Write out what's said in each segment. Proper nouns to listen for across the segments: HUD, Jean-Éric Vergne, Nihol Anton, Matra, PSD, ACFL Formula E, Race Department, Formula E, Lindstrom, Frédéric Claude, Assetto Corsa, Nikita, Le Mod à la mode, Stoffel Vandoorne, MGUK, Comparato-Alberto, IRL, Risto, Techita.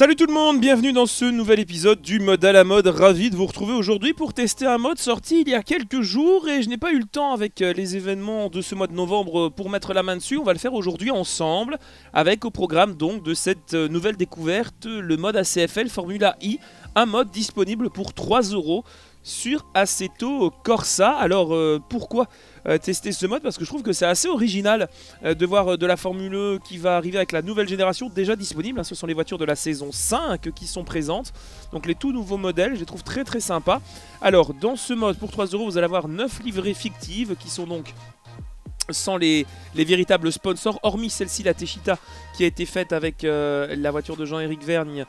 Salut tout le monde, bienvenue dans ce nouvel épisode du mode à la mode, ravi de vous retrouver aujourd'hui pour tester un mode sorti il y a quelques jours et je n'ai pas eu le temps avec les événements de ce mois de novembre pour mettre la main dessus. On va le faire aujourd'hui ensemble avec au programme donc de cette nouvelle découverte, le mode ACFL Formula E, un mode disponible pour 3 € sur Assetto Corsa. Alors pourquoi tester ce mode? Parce que je trouve que c'est assez original de voir de la Formule E qui va arriver avec la nouvelle génération déjà disponible. Ce sont les voitures de la saison 5 qui sont présentes. Donc les tout nouveaux modèles, je les trouve très très sympas. Alors dans ce mode pour 3 € vous allez avoir 9 livrées fictives qui sont donc sans les véritables sponsors, hormis celle-ci, la Techita, qui a été faite avec la voiture de Jean-Éric Vergne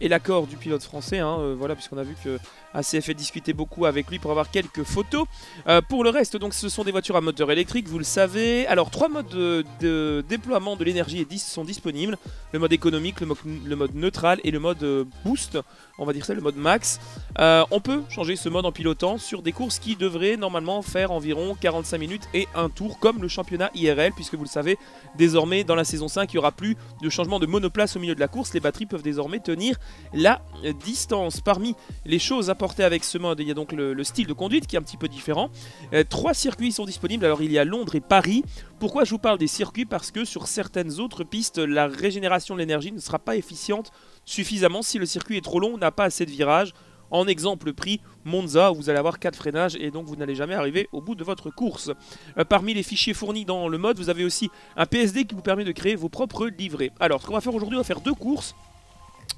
et l'accord du pilote français, hein, voilà, puisqu'on a vu que ACFL discutait beaucoup avec lui pour avoir quelques photos. Pour le reste, donc, ce sont des voitures à moteur électrique, vous le savez. Alors, 3 modes de déploiement de l'énergie sont disponibles. Le mode économique, le mode neutral et le mode boost, on va dire ça, le mode max. On peut changer ce mode en pilotant sur des courses qui devraient normalement faire environ 45 minutes et un tour, comme le championnat IRL, puisque vous le savez, désormais dans la saison 5, il n'y aura plus de changement de monoplace au milieu de la course. Les batteries peuvent désormais tenir la distance. Parmi les choses apportées avec ce mode, il y a donc le style de conduite qui est un petit peu différent. 3 circuits sont disponibles, alors il y a Londres et Paris. Pourquoi je vous parle des circuits? Parce que sur certaines autres pistes, la régénération de l'énergie ne sera pas efficiente suffisamment. Si le circuit est trop long, on n'a pas assez de virages. En exemple pris, Monza, où vous allez avoir 4 freinages et donc vous n'allez jamais arriver au bout de votre course. Parmi les fichiers fournis dans le mode, vous avez aussi un PSD qui vous permet de créer vos propres livrets. Alors, ce qu'on va faire aujourd'hui, on va faire 2 courses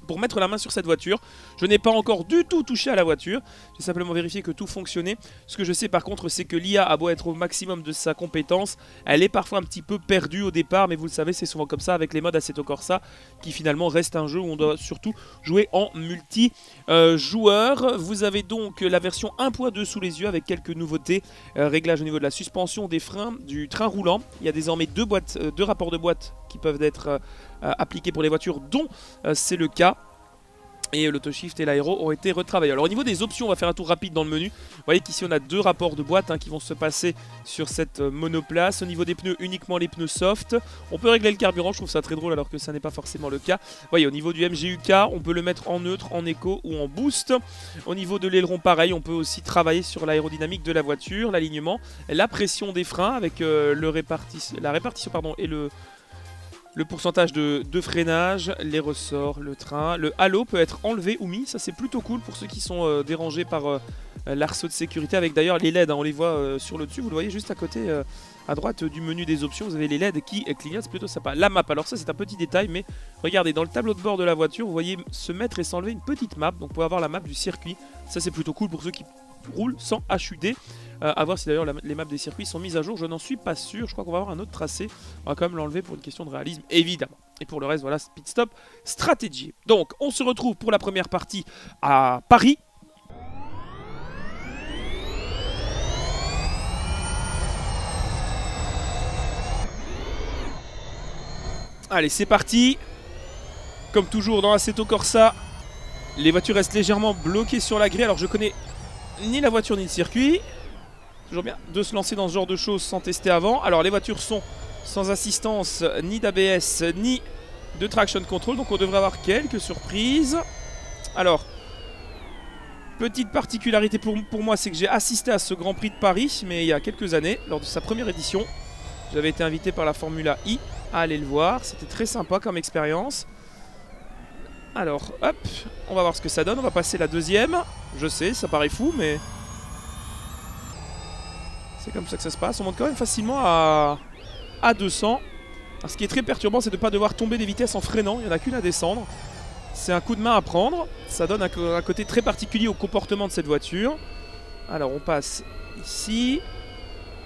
pour mettre la main sur cette voiture. Je n'ai pas encore du tout touché à la voiture, j'ai simplement vérifié que tout fonctionnait. Ce que je sais par contre, c'est que l'IA a beau être au maximum de sa compétence, elle est parfois un petit peu perdue au départ, mais vous le savez, c'est souvent comme ça avec les modes Assetto Corsa, qui finalement reste un jeu où on doit surtout jouer en multi-joueur. Vous avez donc la version 1.2 sous les yeux avec quelques nouveautés, réglages au niveau de la suspension, des freins, du train roulant. Il y a désormais 2 rapports de boîte qui peuvent être appliqués pour les voitures, dont c'est le cas. Et l'autoshift et l'aéro ont été retravaillés. Alors au niveau des options, on va faire un tour rapide dans le menu. Vous voyez qu'ici on a 2 rapports de boîte qui vont se passer sur cette monoplace. Au niveau des pneus, uniquement les pneus soft. On peut régler le carburant, je trouve ça très drôle alors que ça n'est pas forcément le cas. Vous voyez, au niveau du MGUK, on peut le mettre en neutre, en éco ou en boost. Au niveau de l'aileron, pareil, on peut aussi travailler sur l'aérodynamique de la voiture, l'alignement, la pression des freins avec la répartition pardon, et le pourcentage de freinage, les ressorts, le train. Le halo peut être enlevé ou mis, ça c'est plutôt cool pour ceux qui sont dérangés par l'arceau de sécurité. Avec d'ailleurs les LED, hein, on les voit sur le dessus, vous le voyez juste à côté, à droite du menu des options, vous avez les LED qui clignotent, c'est plutôt sympa. La map, alors ça c'est un petit détail, mais regardez, dans le tableau de bord de la voiture, vous voyez se mettre et s'enlever une petite map, donc vous pouvez avoir la map du circuit, ça c'est plutôt cool pour ceux qui roulent sans HUD. À voir si d'ailleurs les maps des circuits sont mises à jour, je n'en suis pas sûr, je crois qu'on va avoir un autre tracé, on va quand même l'enlever pour une question de réalisme évidemment. Et pour le reste voilà, pit stop, stratégie. Donc on se retrouve pour la première partie à Paris. Allez c'est parti, comme toujours dans Assetto Corsa, les voitures restent légèrement bloquées sur la grille, alors je connais ni la voiture ni le circuit. Toujours bien de se lancer dans ce genre de choses sans tester avant. Alors les voitures sont sans assistance, ni d'ABS, ni de traction control. Donc on devrait avoir quelques surprises. Alors, petite particularité pour moi, c'est que j'ai assisté à ce Grand Prix de Paris, mais il y a quelques années, lors de sa première édition. J'avais été invité par la Formula E à aller le voir. C'était très sympa comme expérience. Alors, hop, on va voir ce que ça donne. On va passer la deuxième. Je sais, ça paraît fou, mais... c'est comme ça que ça se passe, on monte quand même facilement à 200. Alors ce qui est très perturbant, c'est de ne pas devoir tomber des vitesses en freinant, il n'y en a qu'une à descendre. C'est un coup de main à prendre, ça donne un côté très particulier au comportement de cette voiture. Alors on passe ici.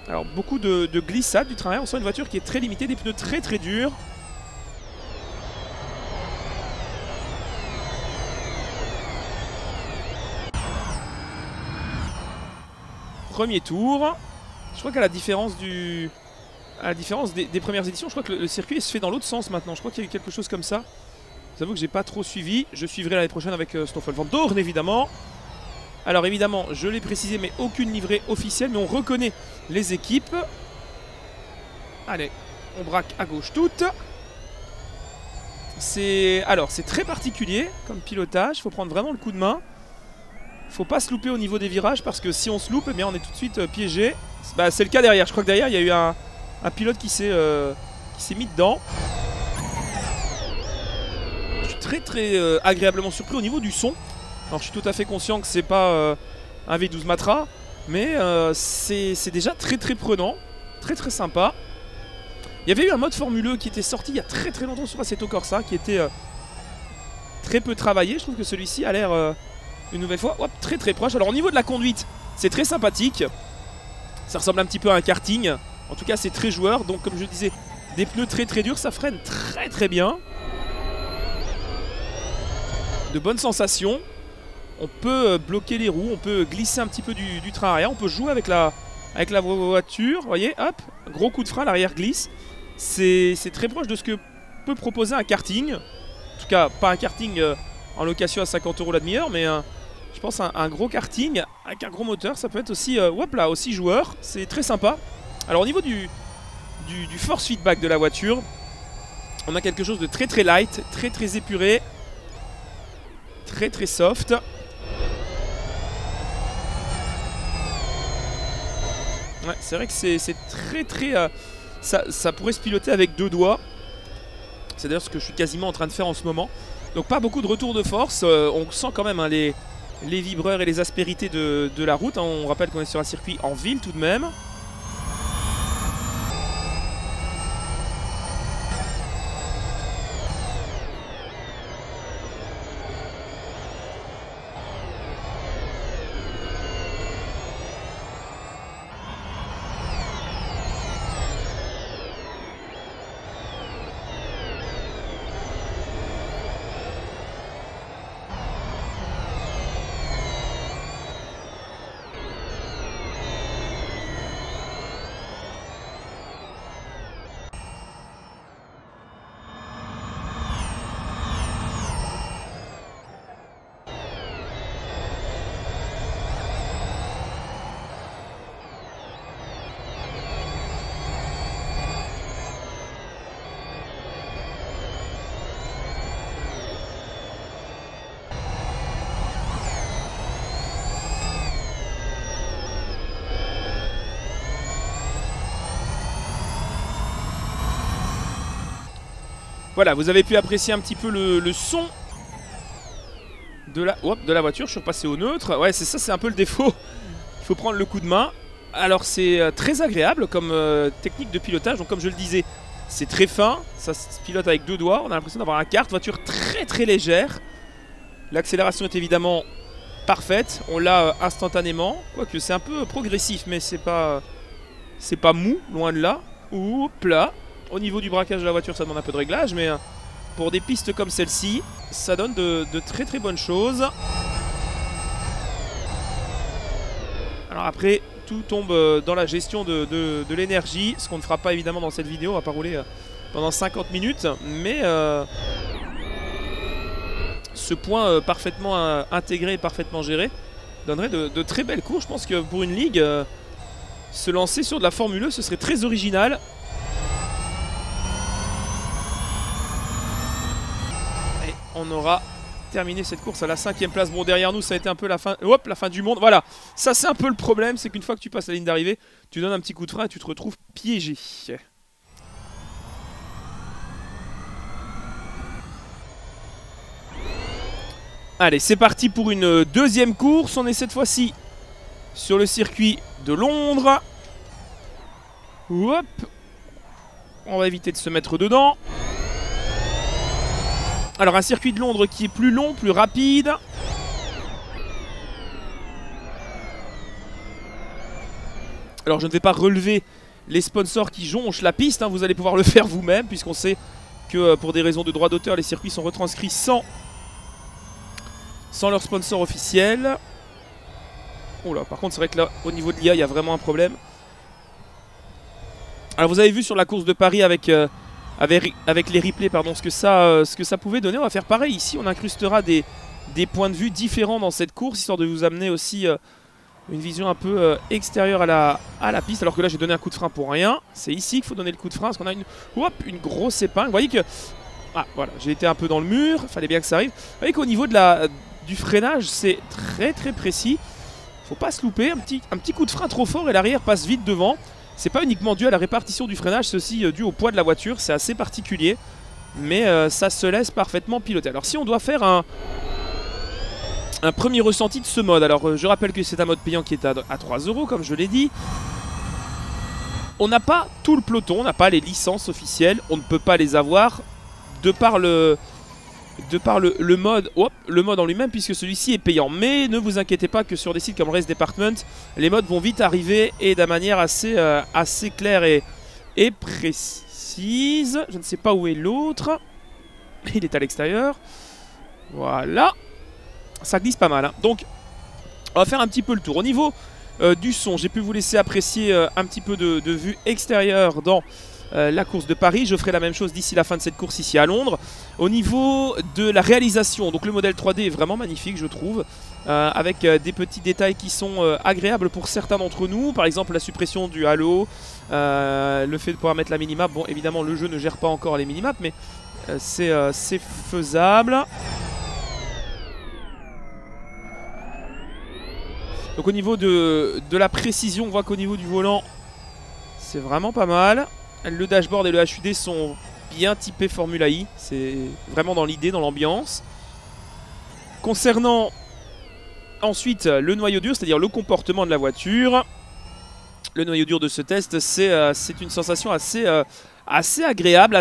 Alors beaucoup de glissades du train, on sent une voiture qui est très limitée, des pneus très très durs. Premier tour. Je crois qu'à la différence des premières éditions, je crois que le circuit se fait dans l'autre sens maintenant. Je crois qu'il y a eu quelque chose comme ça. J'avoue que j'ai pas trop suivi. Je suivrai l'année prochaine avec Stoffel Vandoorne évidemment. Alors évidemment, je l'ai précisé, mais aucune livrée officielle, mais on reconnaît les équipes. Allez, on braque à gauche toutes. Alors, c'est très particulier comme pilotage, il faut prendre vraiment le coup de main. Faut pas se louper au niveau des virages parce que si on se loupe, eh bien on est tout de suite piégé. Bah, c'est le cas derrière, je crois que derrière il y a eu un pilote qui s'est mis dedans. Je suis très agréablement surpris au niveau du son. Alors je suis tout à fait conscient que c'est pas un V12 Matra, mais c'est déjà très prenant, très sympa. Il y avait eu un mode Formule E qui était sorti il y a très longtemps sur Assetto Corsa qui était très peu travaillé. Je trouve que celui-ci a l'air... une nouvelle fois, hop, très proche. Alors au niveau de la conduite, c'est très sympathique. Ça ressemble un petit peu à un karting. En tout cas, c'est très joueur. Donc comme je disais, des pneus très durs, ça freine très bien. De bonnes sensations. On peut bloquer les roues, on peut glisser un petit peu du train arrière. On peut jouer avec la voiture. Vous voyez, hop, gros coup de frein, l'arrière glisse. C'est très proche de ce que peut proposer un karting. En tout cas, pas un karting en location à 50 € la demi-heure, mais... je pense un gros karting avec un gros moteur, ça peut être aussi, aussi joueur, c'est très sympa. Alors au niveau du force feedback de la voiture, on a quelque chose de très light, très épuré, très soft. Ouais, c'est vrai que c'est très... ça pourrait se piloter avec deux doigts. C'est d'ailleurs ce que je suis quasiment en train de faire en ce moment. Donc pas beaucoup de retour de force, on sent quand même hein, les vibreurs et les aspérités de la route. On rappelle qu'on est sur un circuit en ville tout de même. Voilà, vous avez pu apprécier un petit peu le son de la voiture. Je suis repassé au neutre. Ouais, c'est ça, c'est un peu le défaut. Il faut prendre le coup de main. Alors, c'est très agréable comme technique de pilotage. Donc, comme je le disais, c'est très fin. Ça se pilote avec deux doigts. On a l'impression d'avoir un kart. Voiture très légère. L'accélération est évidemment parfaite. On l'a instantanément. Quoique, c'est un peu progressif, mais c'est pas mou, loin de là. Ouh, plat. Au niveau du braquage de la voiture, ça demande un peu de réglage, mais pour des pistes comme celle-ci, ça donne de très bonnes choses. Alors après, tout tombe dans la gestion de l'énergie, ce qu'on ne fera pas évidemment dans cette vidéo, on va pas rouler pendant 50 minutes, mais ce point parfaitement intégré et parfaitement géré donnerait de très belles courses. Je pense que pour une ligue, se lancer sur de la Formule E, ce serait très original. On aura terminé cette course à la 5e place. Bon, derrière nous, ça a été un peu la fin, hop, la fin du monde. Voilà, ça c'est un peu le problème, c'est qu'une fois que tu passes la ligne d'arrivée, tu donnes un petit coup de frein et tu te retrouves piégé. Allez, c'est parti pour une deuxième course. On est cette fois-ci sur le circuit de Londres. Hop, on va éviter de se mettre dedans. Alors un circuit de Londres qui est plus long, plus rapide. Alors je ne vais pas relever les sponsors qui jonchent la piste, hein, vous allez pouvoir le faire vous-même, puisqu'on sait que pour des raisons de droit d'auteur, les circuits sont retranscrits sans leur sponsor officiel. Oh là, par contre c'est vrai que là, au niveau de l'IA, il y a vraiment un problème. Alors vous avez vu sur la course de Paris avec les replays, pardon, ce que ça pouvait donner. On va faire pareil ici, on incrustera des points de vue différents dans cette course, histoire de vous amener aussi une vision un peu extérieure à la piste. Alors que là j'ai donné un coup de frein pour rien, c'est ici qu'il faut donner le coup de frein, parce qu'on a une grosse épingle. Vous voyez que Ah, voilà, j'ai été un peu dans le mur, fallait bien que ça arrive. Vous voyez qu'au niveau de du freinage, c'est très précis. Faut pas se louper, un petit coup de frein trop fort et l'arrière passe vite devant. C'est pas uniquement dû à la répartition du freinage, c'est aussi dû au poids de la voiture, c'est assez particulier. Mais ça se laisse parfaitement piloter. Alors si on doit faire un premier ressenti de ce mode, alors je rappelle que c'est un mode payant qui est à 3 € comme je l'ai dit. On n'a pas tout le peloton, on n'a pas les licences officielles, on ne peut pas les avoir de par le mode, le mode en lui-même, puisque celui-ci est payant. Mais ne vous inquiétez pas que sur des sites comme Race Department, les modes vont vite arriver et d'une manière assez claire et précise. Je ne sais pas où est l'autre. Il est à l'extérieur. Voilà. Ça glisse pas mal, hein. Donc, on va faire un petit peu le tour. Au niveau du son, j'ai pu vous laisser apprécier un petit peu de vue extérieure dans la course de Paris. Je ferai la même chose d'ici la fin de cette course ici à Londres. Au niveau de la réalisation, donc le modèle 3D est vraiment magnifique je trouve, avec des petits détails qui sont agréables pour certains d'entre nous, par exemple la suppression du halo, le fait de pouvoir mettre la minimap. Bon, évidemment le jeu ne gère pas encore les minimaps, mais c'est faisable. Donc au niveau de la précision, on voit qu'au niveau du volant, c'est vraiment pas mal. Le dashboard et le HUD sont bien typés Formula E, c'est vraiment dans l'idée, dans l'ambiance. Concernant ensuite le noyau dur, c'est-à-dire le comportement de la voiture, le noyau dur de ce test, c'est une sensation assez agréable,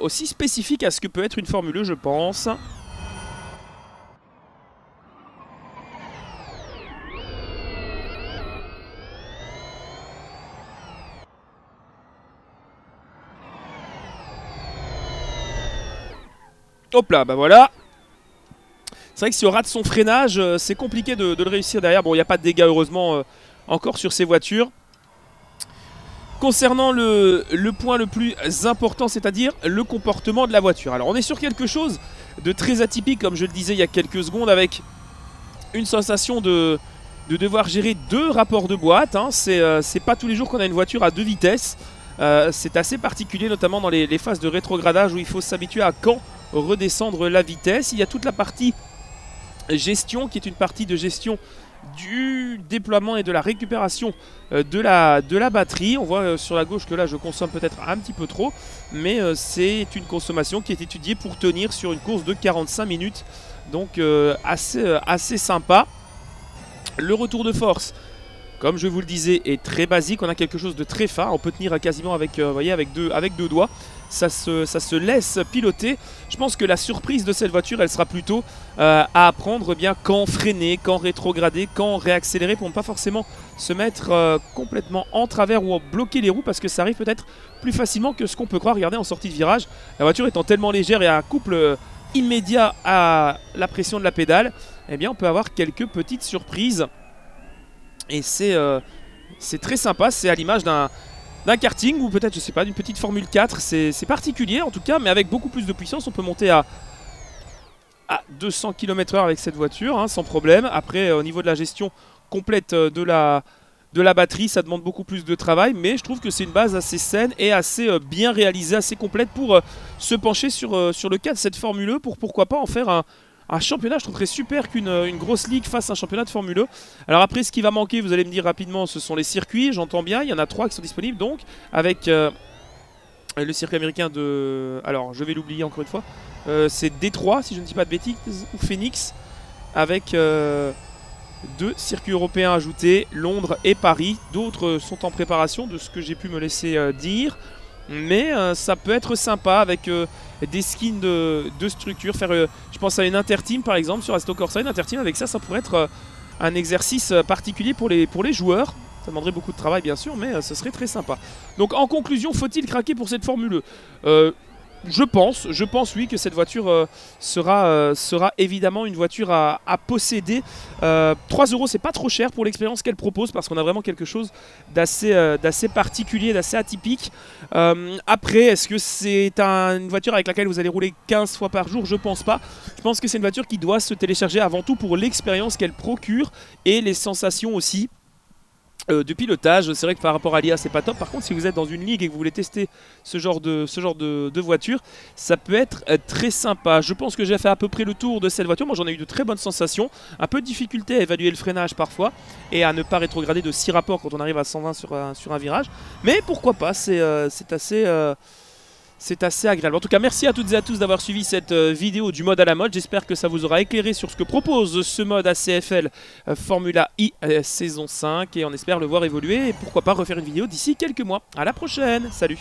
aussi spécifique à ce que peut être une Formule E, je pense. Hop là, bah voilà. C'est vrai que si on rate son freinage, c'est compliqué de le réussir derrière. Bon, il n'y a pas de dégâts, heureusement, encore sur ces voitures. Concernant le point le plus important, c'est-à-dire le comportement de la voiture. Alors, on est sur quelque chose de très atypique, comme je le disais il y a quelques secondes, avec une sensation de devoir gérer 2 rapports de boîte, hein. C'est pas tous les jours qu'on a une voiture à 2 vitesses. C'est assez particulier, notamment dans les phases de rétrogradage où il faut s'habituer à quand redescendre la vitesse. Il y a toute la partie gestion qui est une partie de gestion du déploiement et de la récupération de la batterie. On voit sur la gauche que là je consomme peut-être un petit peu trop, mais c'est une consommation qui est étudiée pour tenir sur une course de 45 minutes, donc assez sympa. Le retour de force, comme je vous le disais, est très basique. On a quelque chose de très fin, on peut tenir quasiment avec 2 doigts. Ça se laisse piloter. Je pense que la surprise de cette voiture, elle sera plutôt à apprendre bien quand freiner, quand rétrograder, quand réaccélérer, pour ne pas forcément se mettre complètement en travers ou en bloquer les roues, parce que ça arrive peut-être plus facilement que ce qu'on peut croire. Regardez, en sortie de virage, la voiture étant tellement légère et à un couple immédiat à la pression de la pédale, eh bien on peut avoir quelques petites surprises. Et c'est très sympa, c'est à l'image d'un karting ou peut-être, je sais pas, d'une petite Formule 4, c'est particulier en tout cas, mais avec beaucoup plus de puissance. On peut monter à 200 km/h avec cette voiture, hein, sans problème. Après, au niveau de la gestion complète de la batterie, ça demande beaucoup plus de travail, mais je trouve que c'est une base assez saine et assez bien réalisée, assez complète pour se pencher sur le cas de cette Formule E, pour pourquoi pas en faire un championnat. Je trouverais super qu'une grosse ligue fasse un championnat de Formule E. Alors après, ce qui va manquer, vous allez me dire rapidement, ce sont les circuits. J'entends bien, il y en a 3 qui sont disponibles, donc avec le circuit américain de... Alors, je vais l'oublier encore une fois. C'est Détroit, si je ne dis pas de bêtises, ou Phoenix, avec 2 circuits européens ajoutés, Londres et Paris. D'autres sont en préparation, de ce que j'ai pu me laisser dire. Mais ça peut être sympa avec des skins de structure. Faire, je pense à une interteam par exemple sur Assetto Corsa. Une interteam avec ça pourrait être un exercice particulier pour les joueurs. Ça demanderait beaucoup de travail bien sûr, mais ce serait très sympa. Donc en conclusion, faut-il craquer pour cette Formule E? Je pense oui que cette voiture sera évidemment une voiture à posséder. 3 € c'est pas trop cher pour l'expérience qu'elle propose, parce qu'on a vraiment quelque chose d'assez particulier, d'assez atypique. Après, est-ce que c'est une voiture avec laquelle vous allez rouler 15 fois par jour? Je pense pas. Je pense que c'est une voiture qui doit se télécharger avant tout pour l'expérience qu'elle procure et les sensations aussi. du pilotage. C'est vrai que par rapport à l'IA, c'est pas top. Par contre, si vous êtes dans une ligue et que vous voulez tester ce genre de voiture, ça peut être très sympa. Je pense que j'ai fait à peu près le tour de cette voiture. Moi, j'en ai eu de très bonnes sensations. Un peu de difficulté à évaluer le freinage parfois et à ne pas rétrograder de 6 rapports quand on arrive à 120 sur un virage. Mais pourquoi pas, c'est assez agréable. En tout cas, merci à toutes et à tous d'avoir suivi cette vidéo du mode à la mode. J'espère que ça vous aura éclairé sur ce que propose ce mode ACFL Formula E saison 5. Et on espère le voir évoluer et pourquoi pas refaire une vidéo d'ici quelques mois. À la prochaine, salut!